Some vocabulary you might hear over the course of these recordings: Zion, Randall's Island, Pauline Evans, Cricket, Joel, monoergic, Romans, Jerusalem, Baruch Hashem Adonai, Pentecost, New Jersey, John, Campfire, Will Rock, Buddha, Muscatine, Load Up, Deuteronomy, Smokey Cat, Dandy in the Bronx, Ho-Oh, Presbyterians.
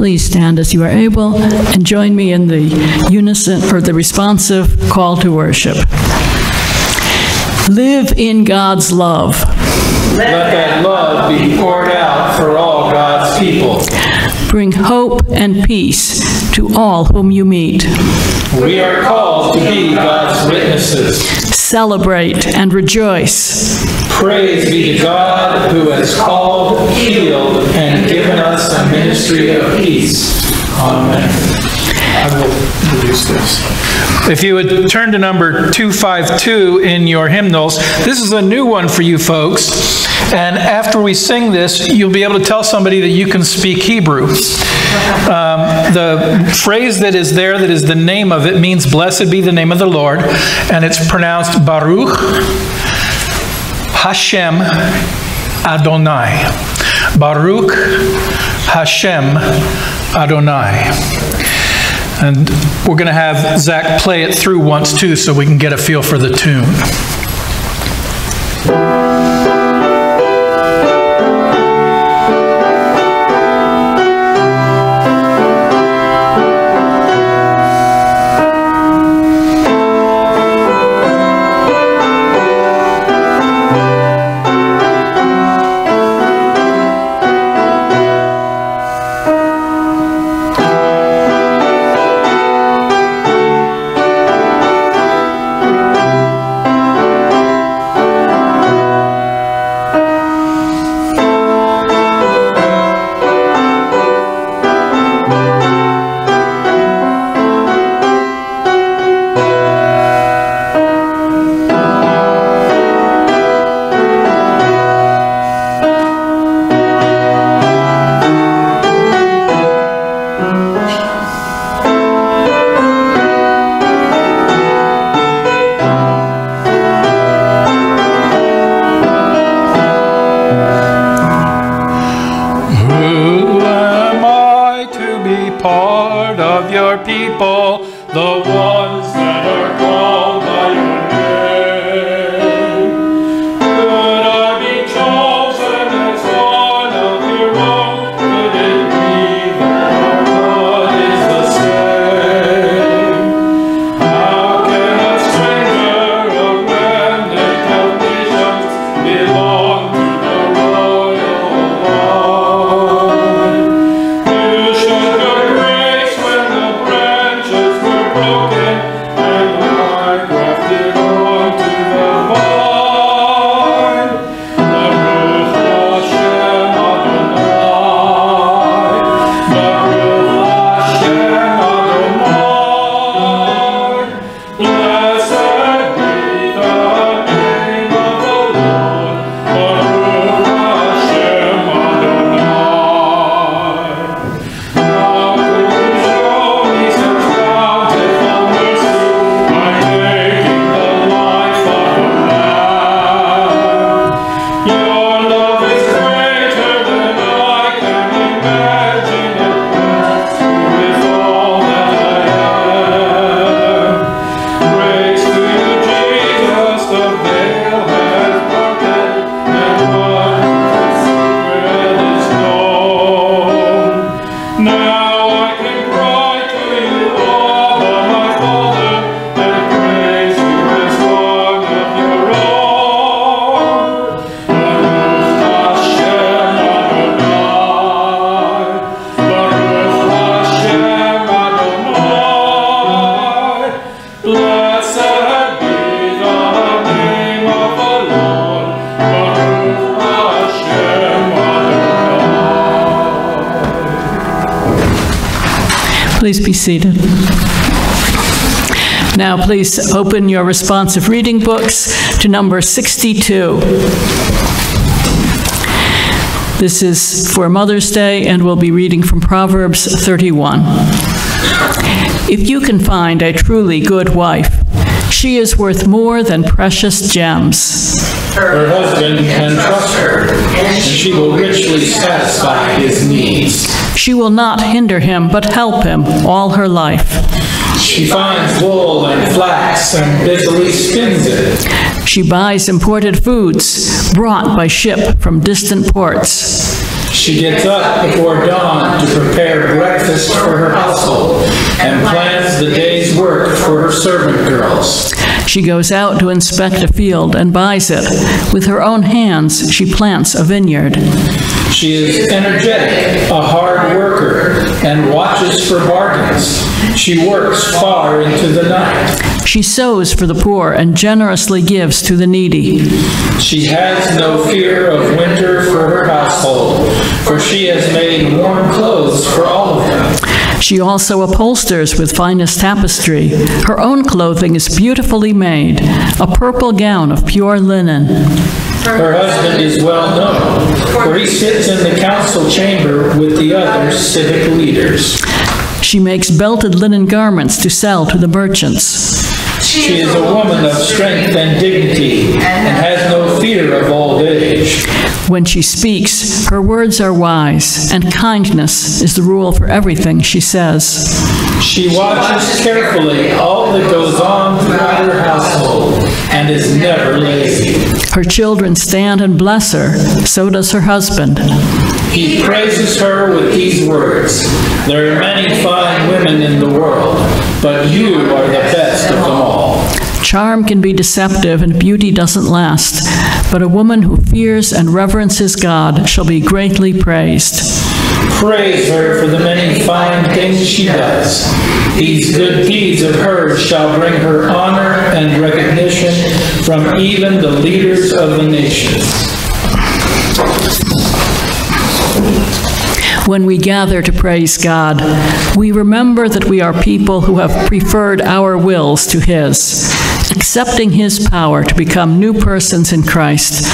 Please stand as you are able and join me in the unison or the responsive call to worship. Live in God's love. Let that love be poured out for all God's people. Bring hope and peace to all whom you meet. We are called to be God's witnesses. Celebrate and rejoice. Praise be to God who has called, healed, and given us a ministry of peace. Amen. I will introduce this. If you would turn to number 252 in your hymnals, this is a new one for you folks. And after we sing this, you'll be able to tell somebody that you can speak Hebrew. The phrase that is there, that is the name of it, means blessed be the name of the Lord. And it's pronounced Baruch Hashem Adonai. Baruch Hashem Adonai. And we're going to have Zach play it through once too so we can get a feel for the tune. Please be seated. Now please open your responsive reading books to number 62. This is for Mother's Day, and we'll be reading from Proverbs 31. If you can find a truly good wife, she is worth more than precious gems. Her husband can trust her, and she will richly satisfy his needs. She will not hinder him, but help him all her life. She finds wool and flax and busily spins it. She buys imported foods brought by ship from distant ports. She gets up before dawn to prepare breakfast for her household and plans the day's work for her servant girls. She goes out to inspect a field and buys it. With her own hands, she plants a vineyard. She is energetic, a hard worker, and watches for bargains. She works far into the night. She sows for the poor and generously gives to the needy. She has no fear of winter for her household, for she has made warm clothes for all of them. She also upholsters with finest tapestry. Her own clothing is beautifully made, a purple gown of pure linen. Her husband is well known, for he sits in the council chamber with the other civic leaders. She makes belted linen garments to sell to the merchants. She is a woman of strength and dignity, and has no fear of old age. When she speaks, her words are wise, and kindness is the rule for everything she says. She watches carefully all that goes on throughout her household, and is never lazy. Her children stand and bless her, so does her husband. He praises her with these words, "There are many fine women in the world, but you are the best of them all." Charm can be deceptive and beauty doesn't last, but a woman who fears and reverences God shall be greatly praised. Praise her for the many fine things she does. These good deeds of hers shall bring her honor and recognition from even the leaders of the nations. When we gather to praise God, we remember that we are people who have preferred our wills to His, accepting His power to become new persons in Christ.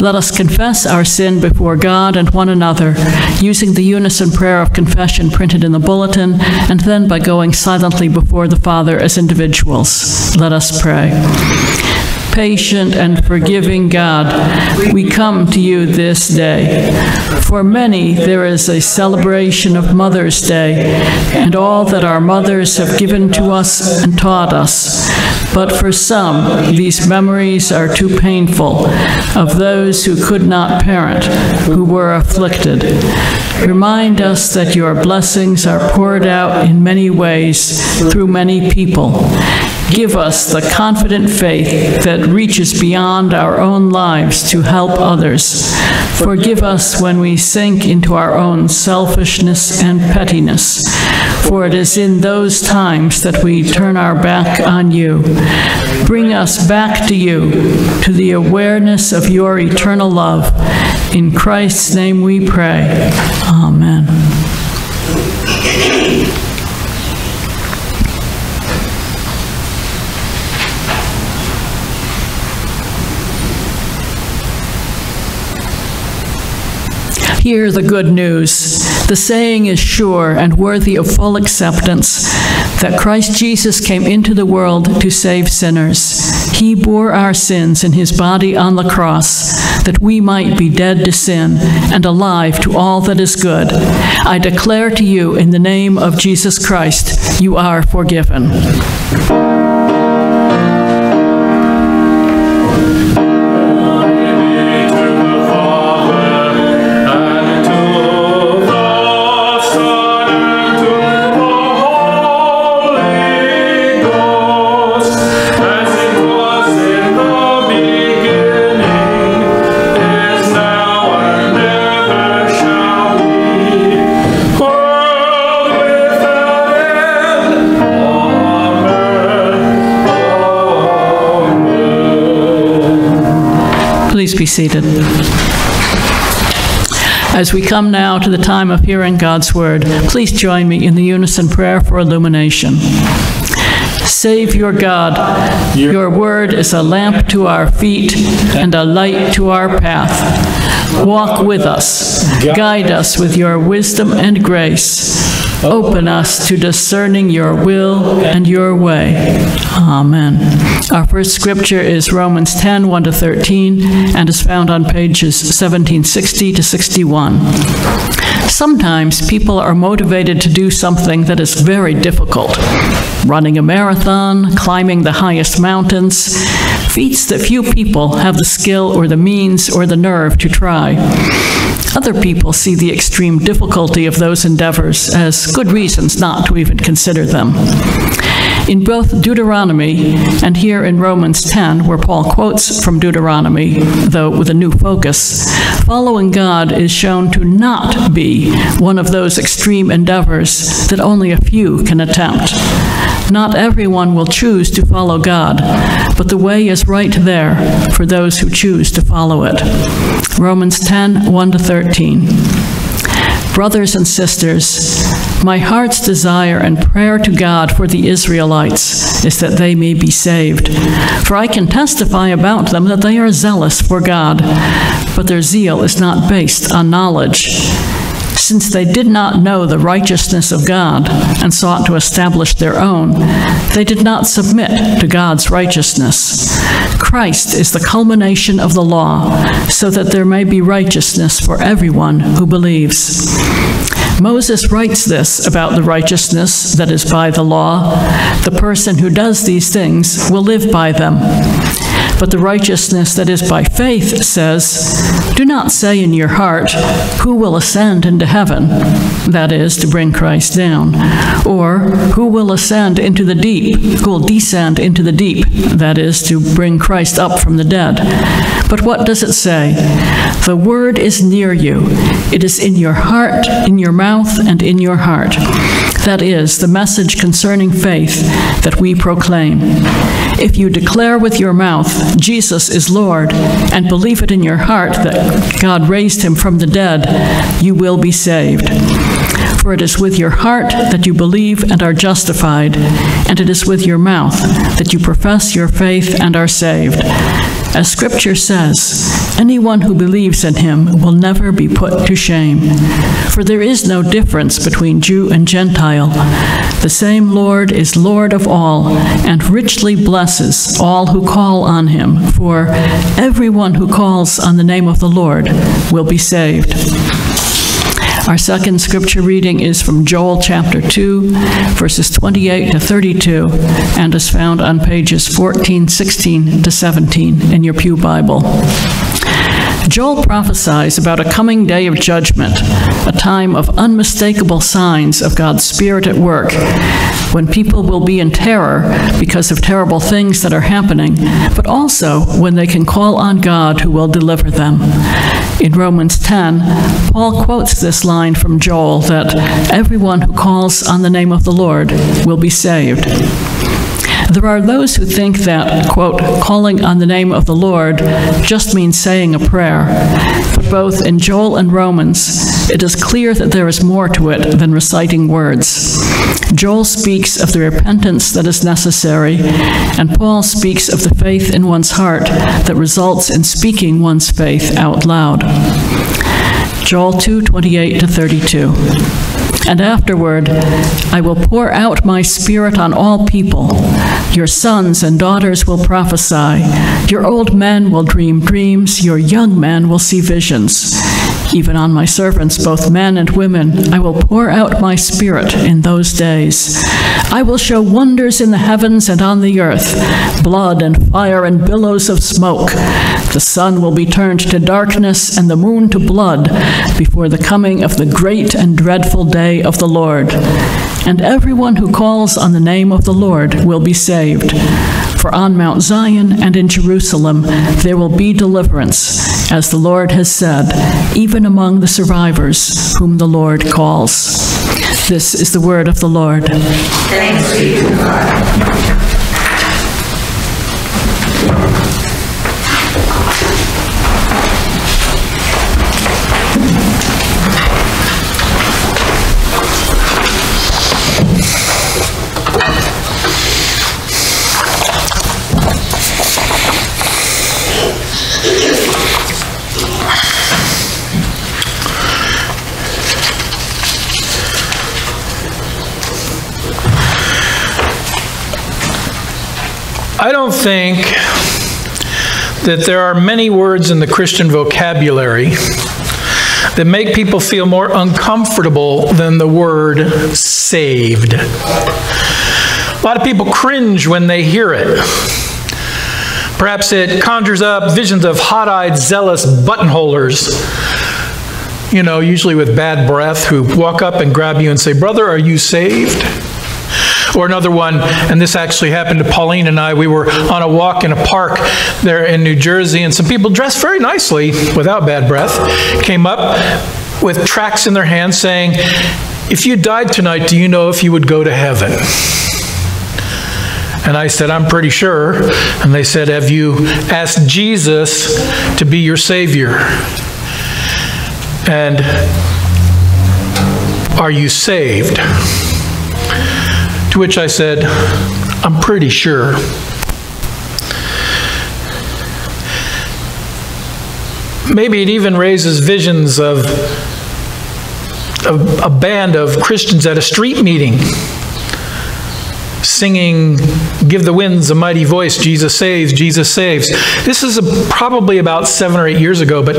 Let us confess our sin before God and one another, using the unison prayer of confession printed in the bulletin, and then by going silently before the Father as individuals. Let us pray. Patient and forgiving God, we come to you this day. For many, there is a celebration of Mother's Day and all that our mothers have given to us and taught us. But for some, these memories are too painful, of those who could not parent, who were afflicted. Remind us that your blessings are poured out in many ways through many people. Give us the confident faith that reaches beyond our own lives to help others. Forgive us when we sink into our own selfishness and pettiness, for it is in those times that we turn our back on you. Bring us back to you, to the awareness of your eternal love. In Christ's name we pray. Amen. Hear the good news. The saying is sure and worthy of full acceptance, that Christ Jesus came into the world to save sinners. He bore our sins in his body on the cross, that we might be dead to sin and alive to all that is good. I declare to you in the name of Jesus Christ, you are forgiven. Please be seated. As we come now to the time of hearing God's word, please join me in the unison prayer for illumination. Savior God, your word is a lamp to our feet and a light to our path. Walk with us, guide us with your wisdom and grace. Open us to discerning your will and your way. Amen. Our first scripture is Romans 10, 1-13, and is found on pages 1760 to 61. Sometimes people are motivated to do something that is very difficult. Running a marathon, climbing the highest mountains, feats that few people have the skill or the means or the nerve to try. Other people see the extreme difficulty of those endeavors as good reasons not to even consider them. In both Deuteronomy and here in Romans 10, where Paul quotes from Deuteronomy, though with a new focus, following God is shown to not be one of those extreme endeavors that only a few can attempt. Not everyone will choose to follow God, but the way is right there for those who choose to follow it. Romans 10, 1 to 13. Brothers and sisters, my heart's desire and prayer to God for the Israelites is that they may be saved. For I can testify about them that they are zealous for God, but their zeal is not based on knowledge. Since they did not know the righteousness of God and sought to establish their own, they did not submit to God's righteousness. Christ is the culmination of the law, so that there may be righteousness for everyone who believes. Moses writes this about the righteousness that is by the law. The person who does these things will live by them. But the righteousness that is by faith says, do not say in your heart, who will ascend into heaven? That is, to bring Christ down. Or, who will ascend into the deep? Who will descend into the deep? That is, to bring Christ up from the dead. But what does it say? The word is near you. It is in your heart, in your mouth, and in your heart. That is, the message concerning faith that we proclaim. If you declare with your mouth, Jesus is Lord, and believe it in your heart that God raised him from the dead, you will be saved. For it is with your heart that you believe and are justified, and it is with your mouth that you profess your faith and are saved. As Scripture says, anyone who believes in him will never be put to shame. For there is no difference between Jew and Gentile. The same Lord is Lord of all, and richly blesses all who call on him. For everyone who calls on the name of the Lord will be saved. Our second scripture reading is from Joel chapter 2, verses 28 to 32, and is found on pages 14, 16 to 17 in your Pew Bible. Joel prophesies about a coming day of judgment, a time of unmistakable signs of God's Spirit at work, when people will be in terror because of terrible things that are happening, but also when they can call on God who will deliver them. In Romans 10, Paul quotes this line from Joel that everyone who calls on the name of the Lord will be saved. There are those who think that, quote, calling on the name of the Lord just means saying a prayer. But both in Joel and Romans, it is clear that there is more to it than reciting words. Joel speaks of the repentance that is necessary, and Paul speaks of the faith in one's heart that results in speaking one's faith out loud. Joel 2:28 to 32. And afterward, I will pour out my Spirit on all people. Your sons and daughters will prophesy. Your old men will dream dreams. Your young men will see visions. Even on my servants, both men and women, I will pour out my Spirit in those days. I will show wonders in the heavens and on the earth, blood and fire and billows of smoke. The sun will be turned to darkness and the moon to blood before the coming of the great and dreadful day of the Lord. And everyone who calls on the name of the Lord will be saved. For on Mount Zion and in Jerusalem there will be deliverance, as the Lord has said, even among the survivors whom the Lord calls. This is the word of the Lord. Thanks be to God. I don't think that there are many words in the Christian vocabulary that make people feel more uncomfortable than the word saved. A lot of people cringe when they hear it. Perhaps it conjures up visions of hot-eyed, zealous buttonholers you know, usually with bad breath, who walk up and grab you and say, "Brother, are you saved?" Or another one, and this actually happened to Pauline and I, we were on a walk in a park there in New Jersey, and some people dressed very nicely, without bad breath, came up with tracts in their hands saying, "If you died tonight, do you know if you would go to heaven?" And I said, "I'm pretty sure." And they said, "Have you asked Jesus to be your Savior? And are you saved?" To which I said, "I'm pretty sure." Maybe it even raises visions of a band of Christians at a street meeting singing, "Give the winds a mighty voice, Jesus saves, Jesus saves." This is probably about 7 or 8 years ago, but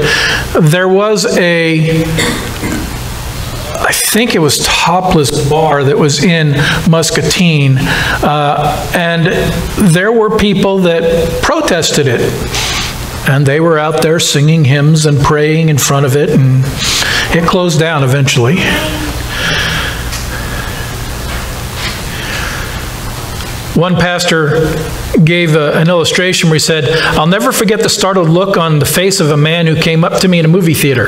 there was a, I think it was Topless Bar that was in Muscatine, and there were people that protested it. And they were out there singing hymns and praying in front of it, and it closed down eventually. One pastor gave an illustration where he said, "I'll never forget the startled look on the face of a man who came up to me in a movie theater.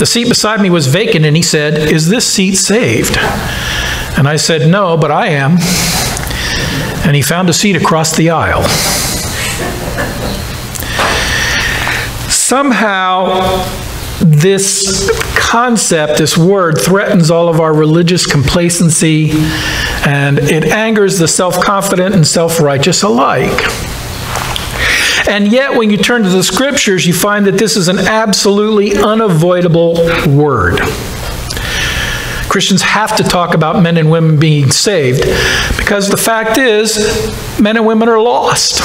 The seat beside me was vacant, and he said, 'Is this seat saved?' And I said, 'No, but I am.' And he found a seat across the aisle." Somehow, this concept, this word, threatens all of our religious complacency, and it angers the self-confident and self-righteous alike. And yet, when you turn to the scriptures, you find that this is an absolutely unavoidable word. Christians have to talk about men and women being saved, because the fact is, men and women are lost.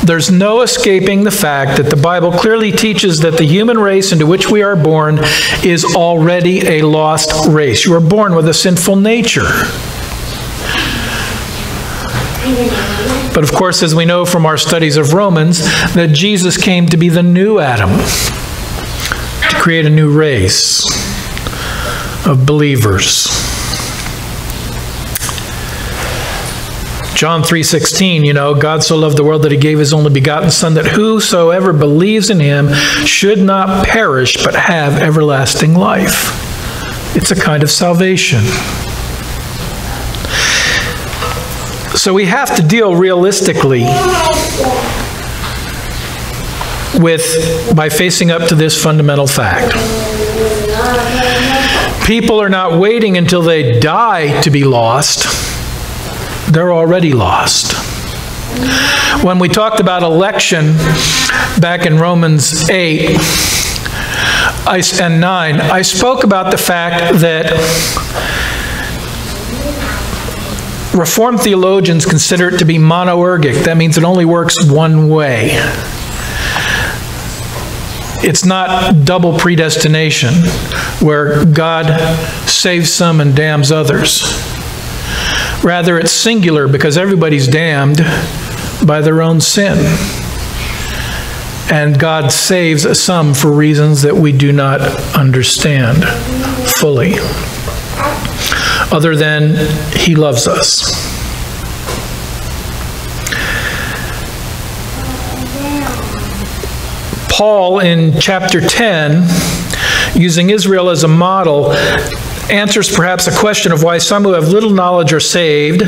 There's no escaping the fact that the Bible clearly teaches that the human race into which we are born is already a lost race. You are born with a sinful nature. But of course, as we know from our studies of Romans, that Jesus came to be the new Adam, to create a new race of believers. John 3:16, you know, "God so loved the world that he gave his only begotten Son, that whosoever believes in him should not perish, but have everlasting life." It's a kind of salvation. So we have to deal realistically by facing up to this fundamental fact. People are not waiting until they die to be lost. They're already lost. When we talked about election back in Romans 8 and 9, I spoke about the fact that Reformed theologians consider it to be monoergic. That means it only works one way. It's not double predestination, where God saves some and damns others. Rather, it's singular, because everybody's damned by their own sin. And God saves some for reasons that we do not understand fully, other than he loves us. Paul, in chapter 10, using Israel as a model, answers perhaps a question of why some who have little knowledge are saved,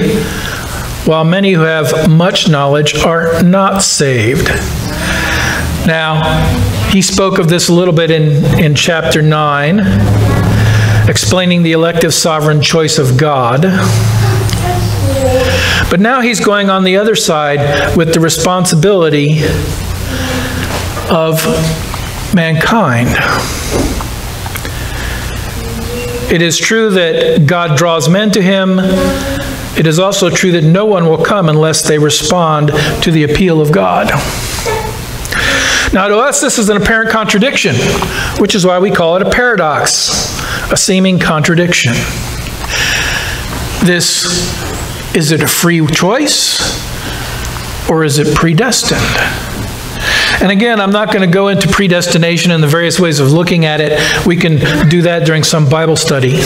while many who have much knowledge are not saved. Now, he spoke of this a little bit in chapter 9, explaining the elective sovereign choice of God. But now he's going on the other side with the responsibility of mankind. It is true that God draws men to him. It is also true that no one will come unless they respond to the appeal of God. Now, to us, this is an apparent contradiction, which is why we call it a paradox, a seeming contradiction. Is it a free choice, or is it predestined? And again, I'm not going to go into predestination and the various ways of looking at it. We can do that during some Bible study.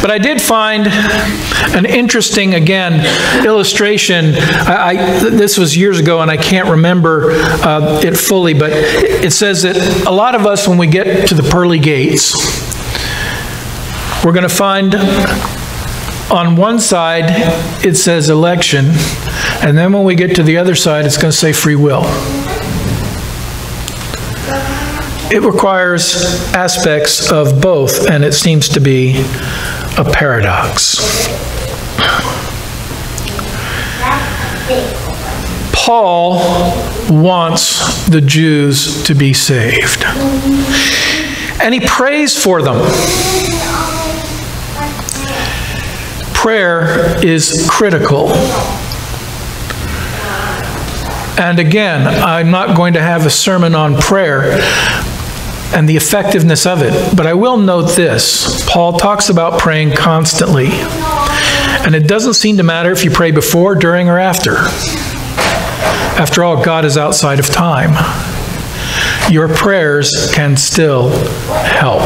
But I did find an interesting, again, illustration. This was years ago, and I can't remember it fully, but it says that a lot of us, when we get to the pearly gates, we're going to find on one side it says election, and then when we get to the other side, it's going to say free will. It requires aspects of both, and it seems to be a paradox. Paul wants the Jews to be saved, and he prays for them. Prayer is critical. And again, I'm not going to have a sermon on prayer and the effectiveness of it, but I will note this. Paul talks about praying constantly, and it doesn't seem to matter if you pray before, during, or after. After all, God is outside of time. Your prayers can still help.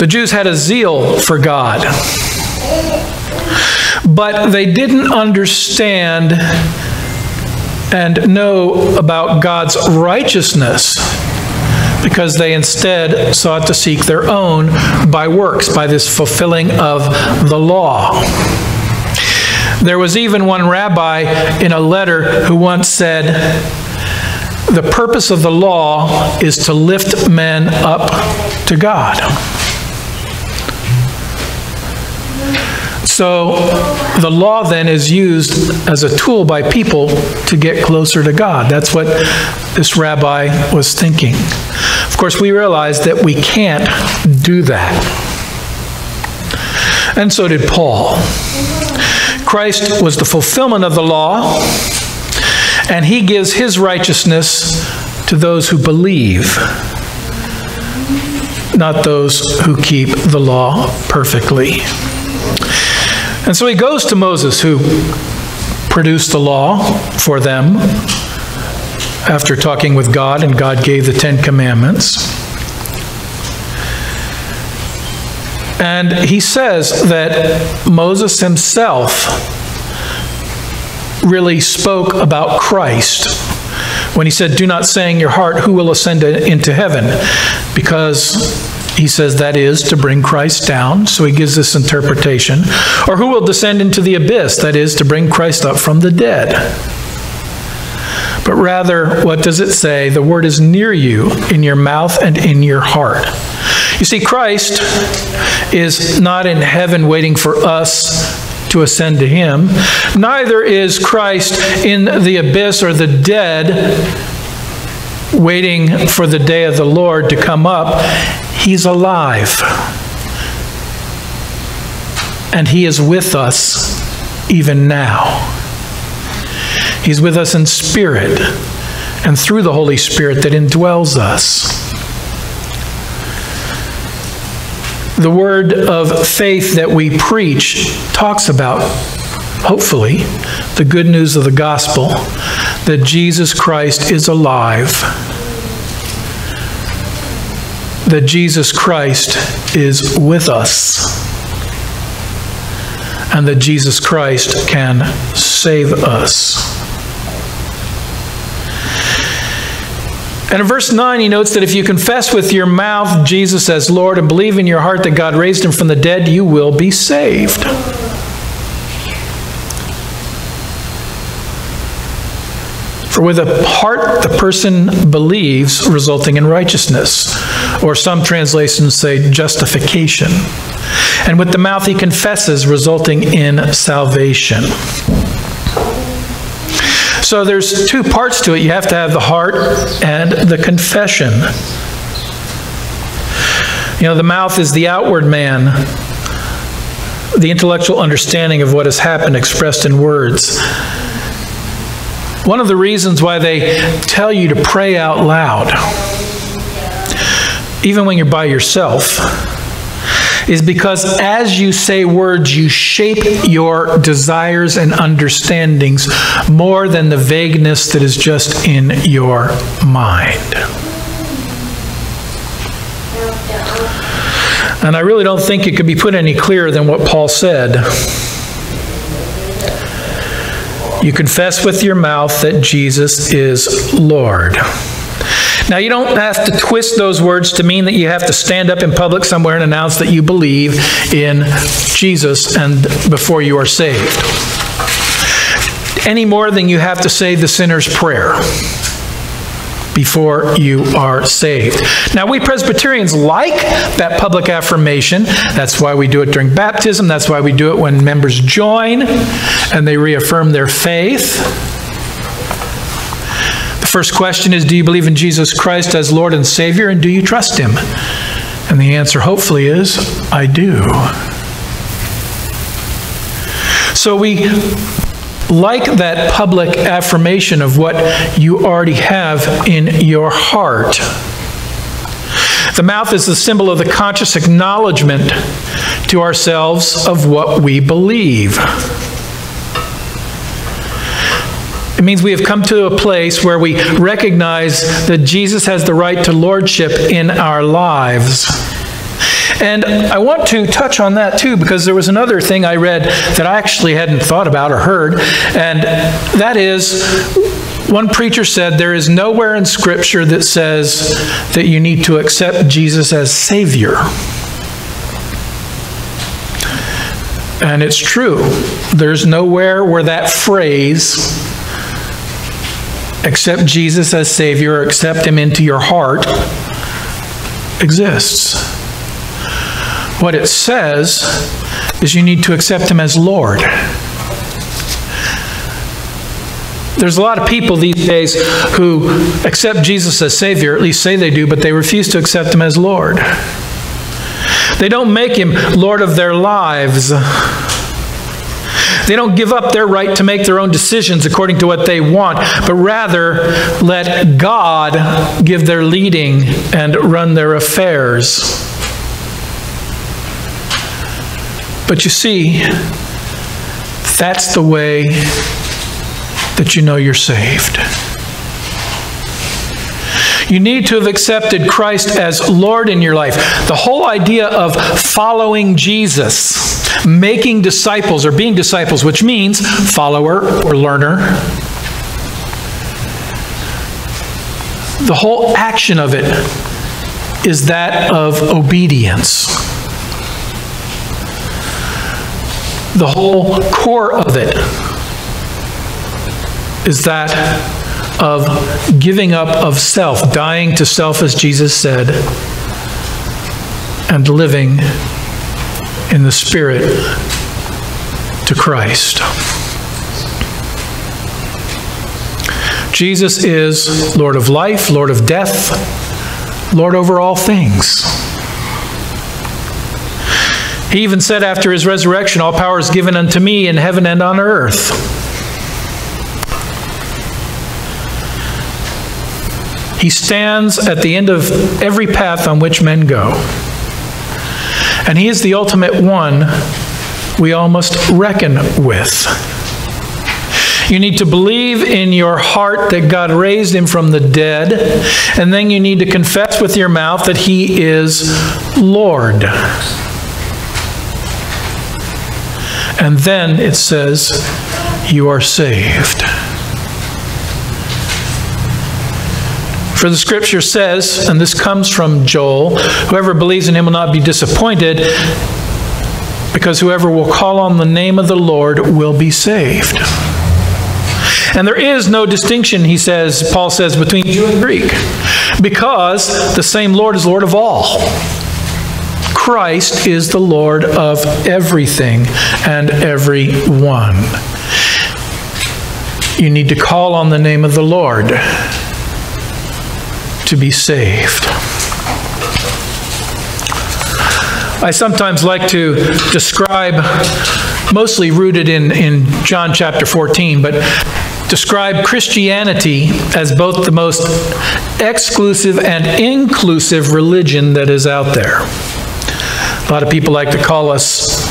The Jews had a zeal for God, but they didn't understand and know about God's righteousness, because they instead sought to seek their own by works, by this fulfilling of the law. There was even one rabbi in a letter who once said, "The purpose of the law is to lift men up to God." So the law then is used as a tool by people to get closer to God. That's what this rabbi was thinking. Of course, we realize that we can't do that. And so did Paul. Christ was the fulfillment of the law, and he gives his righteousness to those who believe, not those who keep the law perfectly. And so he goes to Moses, who produced the law for them after talking with God, and God gave the 10 Commandments. And he says that Moses himself really spoke about Christ when he said, "Do not say in your heart, who will ascend into heaven?" Because he says that is to bring Christ down, so he gives this interpretation. Or who will descend into the abyss? That is to bring Christ up from the dead. But rather, what does it say? The word is near you, in your mouth and in your heart. You see, Christ is not in heaven waiting for us to ascend to him. Neither is Christ in the abyss or the dead waiting for the day of the Lord to come up. He's alive, and he is with us even now. He's with us in spirit and through the Holy Spirit that indwells us. The word of faith that we preach talks about, hopefully, the good news of the gospel, that Jesus Christ is alive, that Jesus Christ is with us, and that Jesus Christ can save us. And in verse 9, he notes that if you confess with your mouth Jesus as Lord and believe in your heart that God raised him from the dead, you will be saved. For with a heart the person believes, resulting in righteousness, or some translations say justification. And with the mouth he confesses, resulting in salvation. So there's two parts to it. You have to have the heart and the confession. You know, the mouth is the outward man, the intellectual understanding of what has happened expressed in words. One of the reasons why they tell you to pray out loud, even when you're by yourself, is because as you say words, you shape your desires and understandings more than the vagueness that is just in your mind. And I really don't think it could be put any clearer than what Paul said. You confess with your mouth that Jesus is Lord. Now, you don't have to twist those words to mean that you have to stand up in public somewhere and announce that you believe in Jesus and before you are saved. Any more than you have to say the sinner's prayer before you are saved. Now, we Presbyterians like that public affirmation. That's why we do it during baptism. That's why we do it when members join and they reaffirm their faith. The first question is, do you believe in Jesus Christ as Lord and Savior, and do you trust Him? And the answer, hopefully, is, I do. So we like that public affirmation of what you already have in your heart. The mouth is the symbol of the conscious acknowledgement to ourselves of what we believe. It means we have come to a place where we recognize that Jesus has the right to lordship in our lives. And I want to touch on that too, because there was another thing I read that I actually hadn't thought about or heard, and that is, one preacher said, there is nowhere in Scripture that says that you need to accept Jesus as Savior. And it's true. There's nowhere where that phrase, accept Jesus as Savior, or accept Him into your heart, exists. What it says is you need to accept Him as Lord. There's a lot of people these days who accept Jesus as Savior, at least say they do, but they refuse to accept Him as Lord. They don't make Him Lord of their lives. They don't give up their right to make their own decisions according to what they want, but rather let God give their leading and run their affairs. But you see, that's the way that you know you're saved. You need to have accepted Christ as Lord in your life. The whole idea of following Jesus, making disciples or being disciples, which means follower or learner, the whole action of it is that of obedience. The whole core of it is that of giving up of self, dying to self, as Jesus said, and living in the Spirit to Christ. Jesus is Lord of life, Lord of death, Lord over all things. He even said after His resurrection, all power is given unto me in heaven and on earth. He stands at the end of every path on which men go. And He is the ultimate one we all must reckon with. You need to believe in your heart that God raised Him from the dead, and then you need to confess with your mouth that He is Lord. And then it says, you are saved. For the Scripture says, and this comes from Joel, whoever believes in Him will not be disappointed, because whoever will call on the name of the Lord will be saved. And there is no distinction, he says, Paul says, between Jew and Greek, because the same Lord is Lord of all. Christ is the Lord of everything and everyone. You need to call on the name of the Lord to be saved. I sometimes like to describe, mostly rooted in John chapter 14, but describe Christianity as both the most exclusive and inclusive religion that is out there. A lot of people like to call us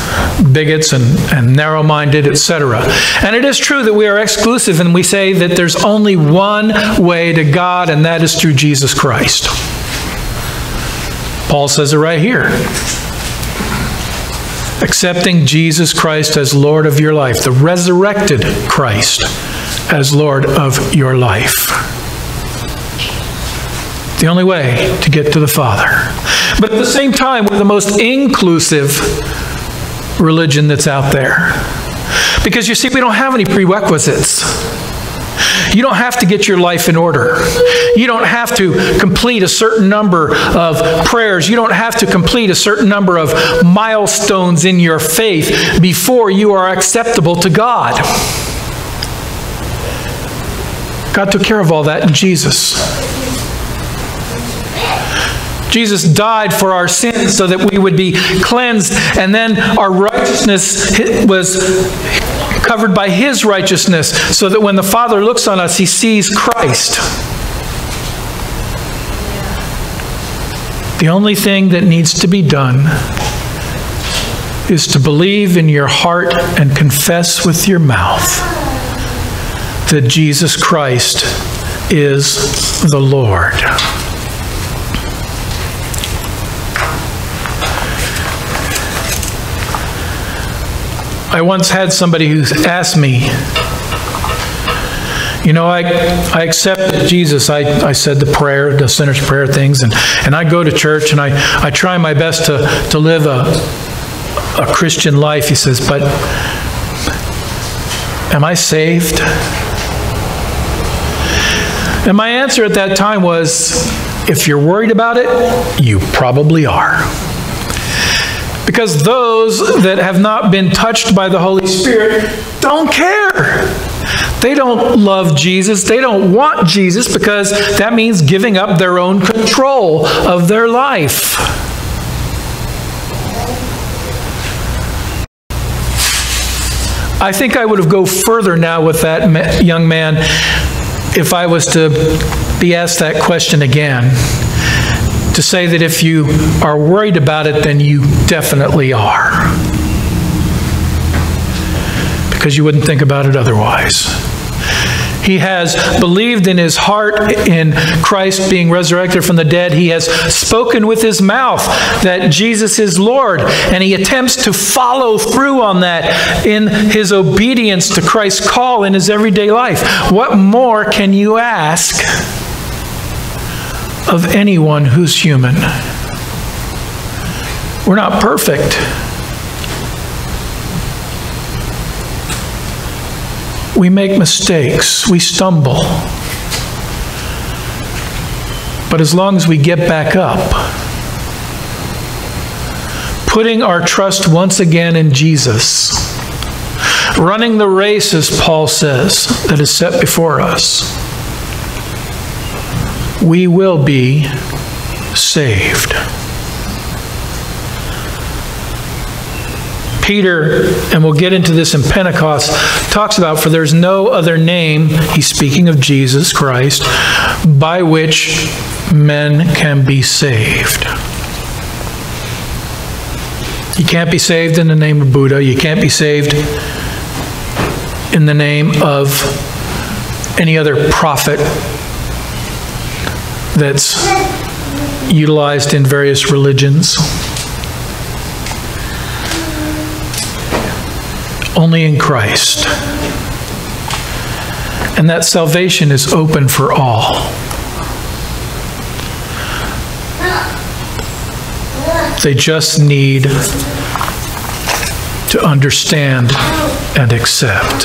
bigots and narrow-minded, etc. And it is true that we are exclusive, and we say that there's only one way to God, and that is through Jesus Christ. Paul says it right here. Accepting Jesus Christ as Lord of your life, the resurrected Christ as Lord of your life. The only way to get to the Father. But at the same time, we're the most inclusive religion that's out there. Because you see, we don't have any prerequisites. You don't have to get your life in order. You don't have to complete a certain number of prayers. You don't have to complete a certain number of milestones in your faith before you are acceptable to God. God took care of all that in Jesus. Jesus died for our sins so that we would be cleansed, and then our righteousness was covered by His righteousness, so that when the Father looks on us, He sees Christ. The only thing that needs to be done is to believe in your heart and confess with your mouth that Jesus Christ is the Lord. I once had somebody who asked me, you know, I accept Jesus. I said the prayer, the sinner's prayer things, and I go to church, and I try my best to live a Christian life, he says, but am I saved? And my answer at that time was, if you're worried about it, you probably are. Because those that have not been touched by the Holy Spirit don't care. They don't love Jesus. They don't want Jesus, because that means giving up their own control of their life. I think I would have gone further now with that young man if I was to be asked that question again. To say that if you are worried about it, then you definitely are. Because you wouldn't think about it otherwise. He has believed in his heart in Christ being resurrected from the dead. He has spoken with his mouth that Jesus is Lord. And he attempts to follow through on that in his obedience to Christ's call in his everyday life. What more can you ask of anyone who's human? We're not perfect. We make mistakes. We stumble. But as long as we get back up, putting our trust once again in Jesus, running the race, as Paul says, that is set before us, we will be saved. Peter, and we'll get into this in Pentecost, talks about, for there's no other name, he's speaking of Jesus Christ, by which men can be saved. You can't be saved in the name of Buddha. You can't be saved in the name of any other prophet that's utilized in various religions. Only in Christ. And that salvation is open for all. They just need to understand and accept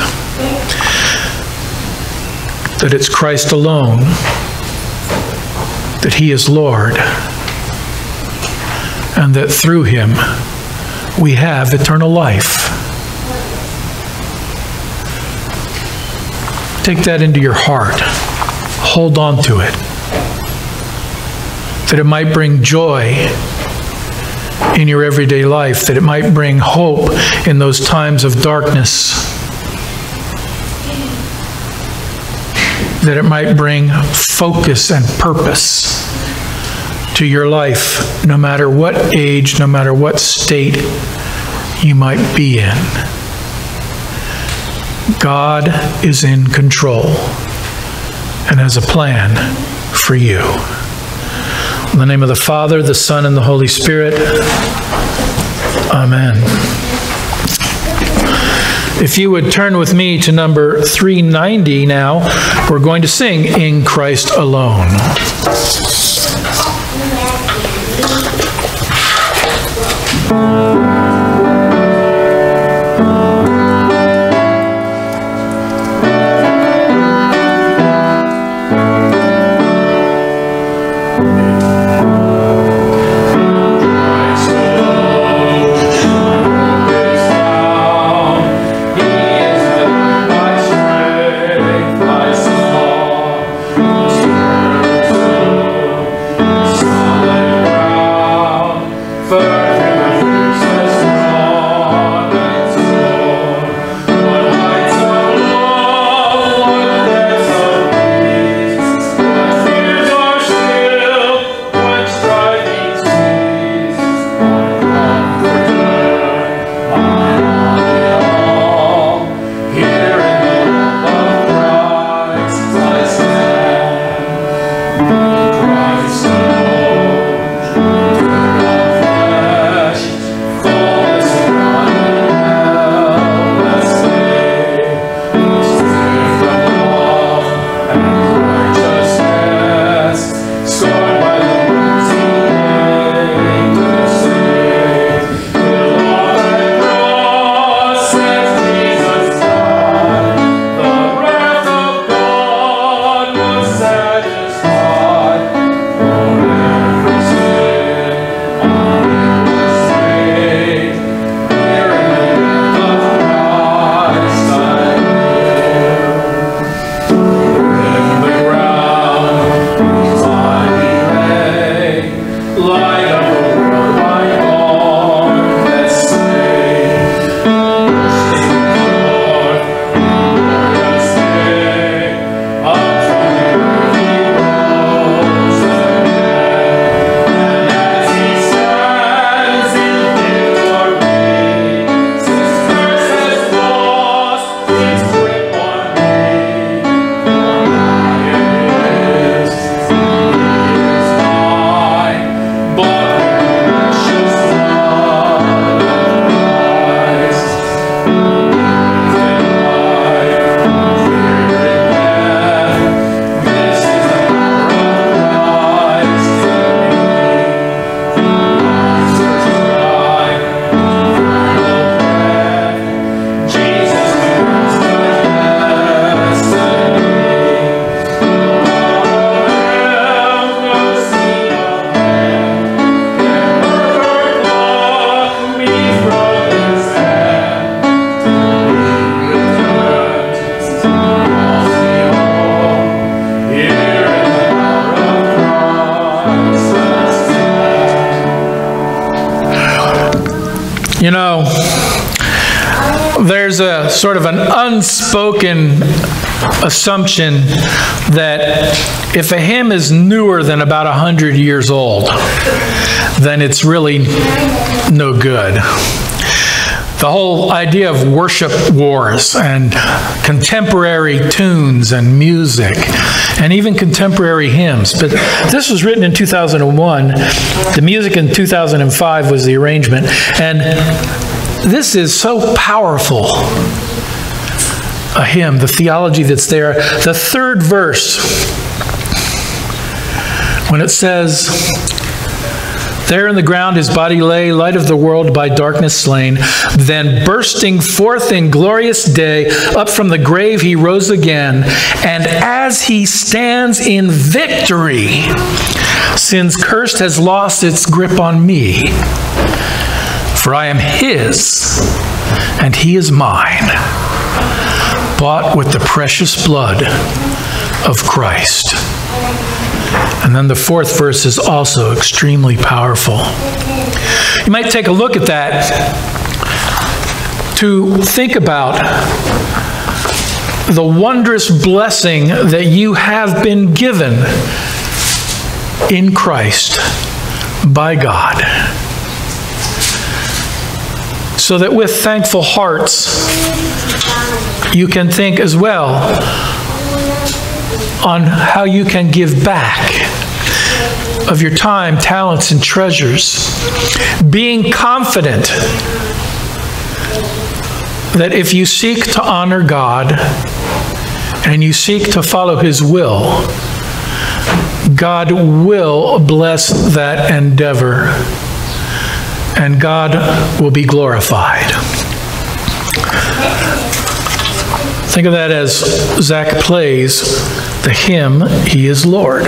that it's Christ alone, that He is Lord, and that through Him we have eternal life. Take that into your heart. Hold on to it, that it might bring joy in your everyday life, that it might bring hope in those times of darkness, that it might bring focus and purpose to your life, no matter what age, no matter what state you might be in. God is in control and has a plan for you. In the name of the Father, the Son, and the Holy Spirit, Amen. If you would turn with me to number 390 now, we're going to sing In Christ Alone. You know, there's a sort of an unspoken assumption that if a hymn is newer than about 100 years old, then it's really no good. The whole idea of worship wars and contemporary tunes and music and even contemporary hymns. But this was written in 2001. The music in 2005 was the arrangement. And this is so powerful, a hymn, the theology that's there. The third verse, when it says, "There in the ground his body lay, light of the world by darkness slain. Then bursting forth in glorious day, up from the grave he rose again. And as he stands in victory, sin's cursed has lost its grip on me. For I am his, and he is mine, bought with the precious blood of Christ." And then the fourth verse is also extremely powerful. You might take a look at that to think about the wondrous blessing that you have been given in Christ by God, so that with thankful hearts you can think as well on how you can give back of your time, talents, and treasures, being confident that if you seek to honor God and you seek to follow His will, God will bless that endeavor and God will be glorified. Think of that as Zach plays the hymn, He is Lord.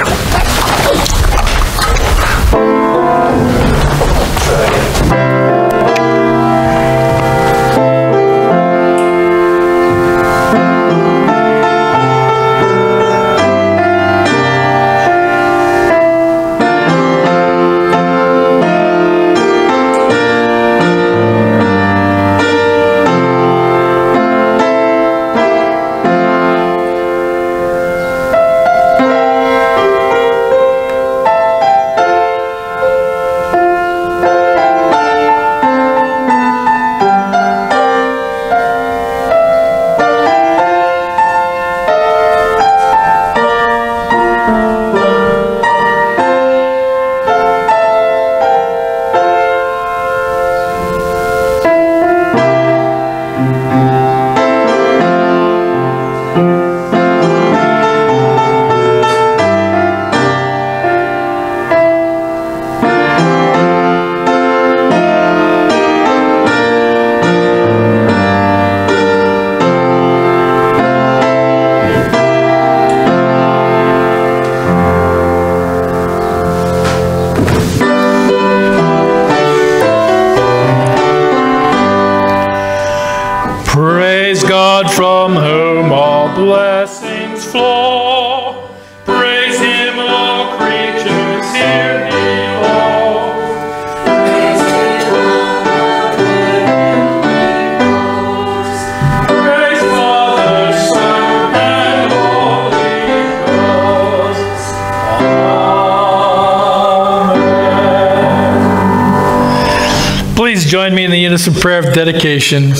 Join me in the unison prayer of dedication.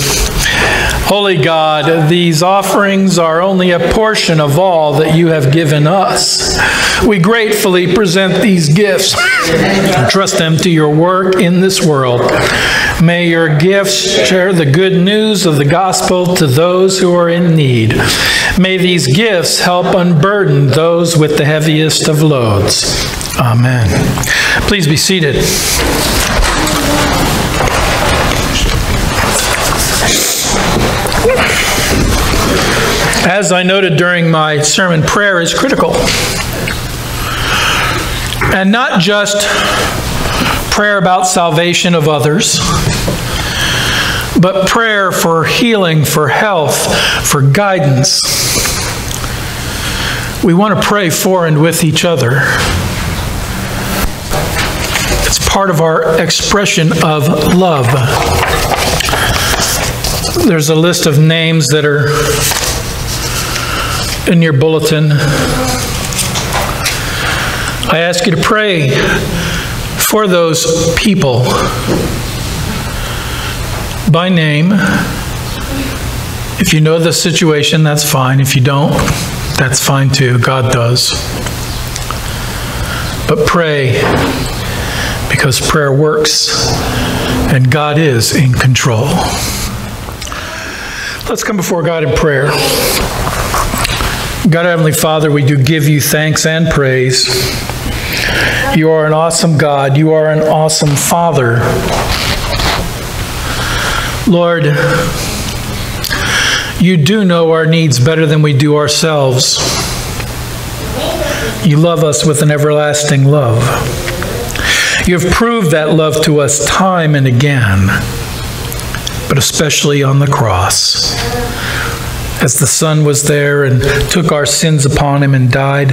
Holy God, these offerings are only a portion of all that you have given us. We gratefully present these gifts and trust them to your work in this world. May your gifts share the good news of the gospel to those who are in need. May these gifts help unburden those with the heaviest of loads. Amen. Please be seated. As I noted during my sermon, prayer is critical. And not just prayer about salvation of others, but prayer for healing, for health, for guidance. We want to pray for and with each other. It's part of our expression of love. There's a list of names that are in your bulletin. I ask you to pray for those people by name. If you know the situation, that's fine. If you don't, that's fine too. God does. But pray, because prayer works and God is in control. Let's come before God in prayer. God, Heavenly Father, we do give you thanks and praise. You are an awesome God. You are an awesome Father. Lord, you do know our needs better than we do ourselves. You love us with an everlasting love. You have proved that love to us time and again, but especially on the cross. As the Son was there and took our sins upon him and died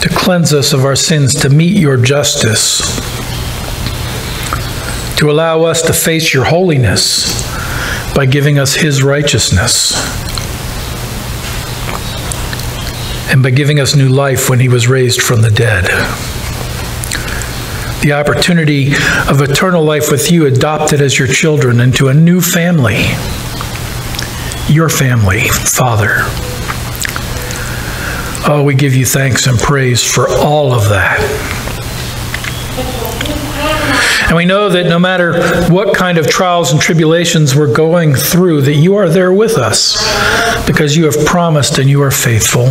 to cleanse us of our sins, to meet your justice, to allow us to face your holiness by giving us his righteousness. and by giving us new life when he was raised from the dead. The opportunity of eternal life with you, adopted as your children into a new family, your family, Father. Oh, we give you thanks and praise for all of that. And we know that no matter what kind of trials and tribulations we're going through, that you are there with us because you have promised and you are faithful.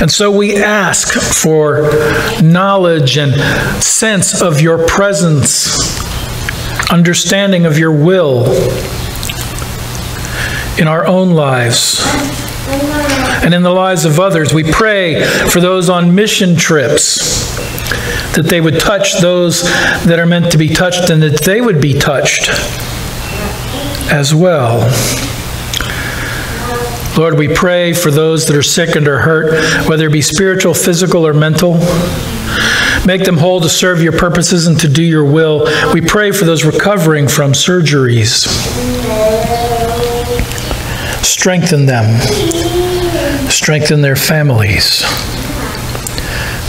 And so we ask for knowledge and sense of your presence, understanding of your will in our own lives and in the lives of others. We pray for those on mission trips, that they would touch those that are meant to be touched and that they would be touched as well. Lord, we pray for those that are sick and are hurt, whether it be spiritual, physical, or mental. Make them whole to serve your purposes and to do your will. We pray for those recovering from surgeries. Strengthen them. Strengthen their families.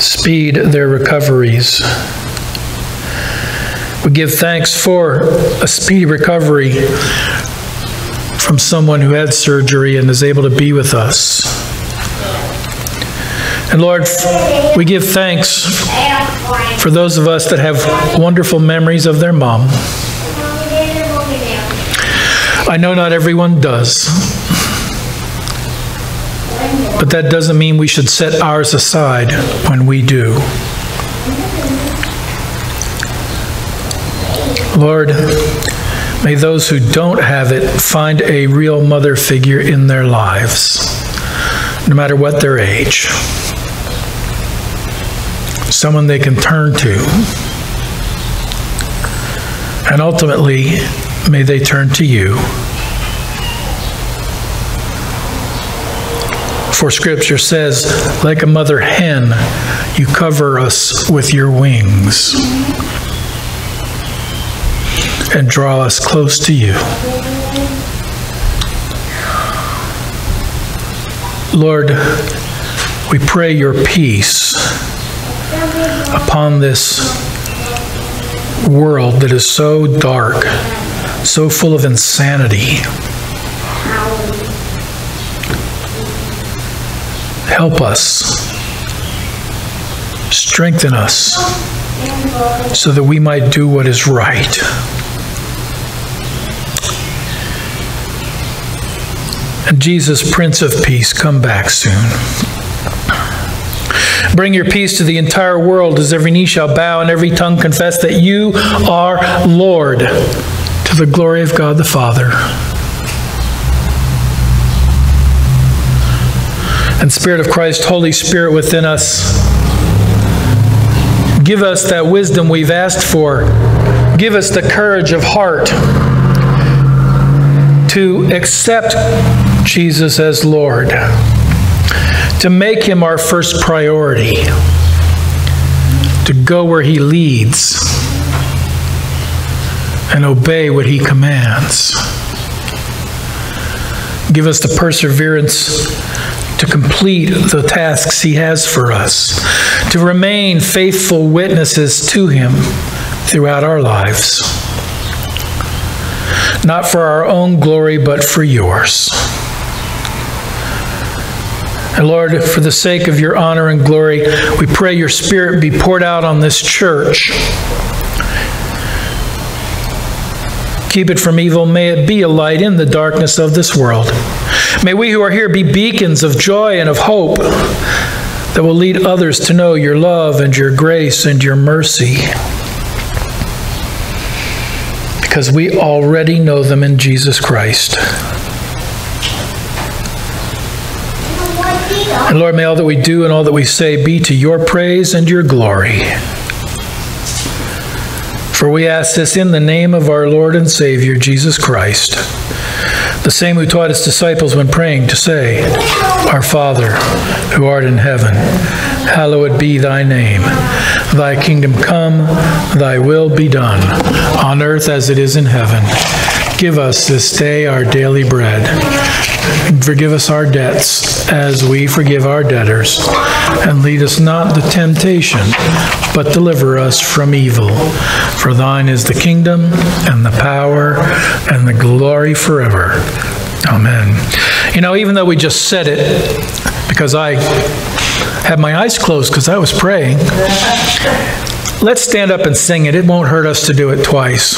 Speed their recoveries. We give thanks for a speedy recovery from someone who had surgery and is able to be with us. And Lord, we give thanks for those of us that have wonderful memories of their mom. I know not everyone does, but that doesn't mean we should set ours aside when we do. Lord, may those who don't have it find a real mother figure in their lives, no matter what their age. Someone they can turn to. And ultimately, may they turn to you. For Scripture says, like a mother hen, you cover us with your wings and draw us close to you. Lord, we pray your peace upon this world that is so dark, so full of insanity. Help us, strengthen us, so that we might do what is right. And Jesus, Prince of Peace, come back soon. Bring your peace to the entire world as every knee shall bow and every tongue confess that you are Lord, to the glory of God the Father. And Spirit of Christ, Holy Spirit within us, give us that wisdom we've asked for. Give us the courage of heart to accept Jesus as Lord, to make him our first priority, to go where he leads and obey what he commands. Give us the perseverance to complete the tasks he has for us, to remain faithful witnesses to him throughout our lives, not for our own glory, but for yours. And Lord, for the sake of your honor and glory, we pray your Spirit be poured out on this church. Keep it from evil. May it be a light in the darkness of this world. May we who are here be beacons of joy and of hope that will lead others to know your love and your grace and your mercy, because we already know them in Jesus Christ. And Lord, may all that we do and all that we say be to your praise and your glory. For we ask this in the name of our Lord and Savior, Jesus Christ, the same who taught his disciples when praying to say, Our Father, who art in heaven, hallowed be thy name. Thy kingdom come, thy will be done, on earth as it is in heaven. Give us this day our daily bread. Forgive us our debts as we forgive our debtors. And lead us not into temptation, but deliver us from evil. For thine is the kingdom, and the power, and the glory forever. Amen. You know, even though we just said it, because I had my eyes closed because I was praying, let's stand up and sing it. It won't hurt us to do it twice.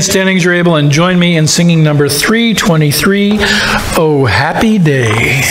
Standing as you're able, and join me in singing number 323, Oh Happy Day.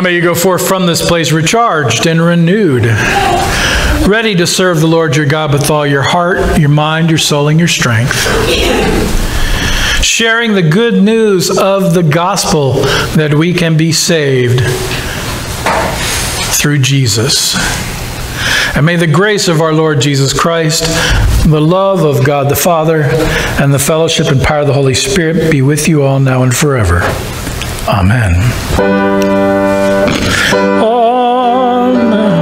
Now may you go forth from this place recharged and renewed, ready to serve the Lord your God with all your heart, your mind, your soul, and your strength, sharing the good news of the gospel that we can be saved through Jesus. And may the grace of our Lord Jesus Christ, the love of God the Father, and the fellowship and power of the Holy Spirit be with you all now and forever. Amen. Amen.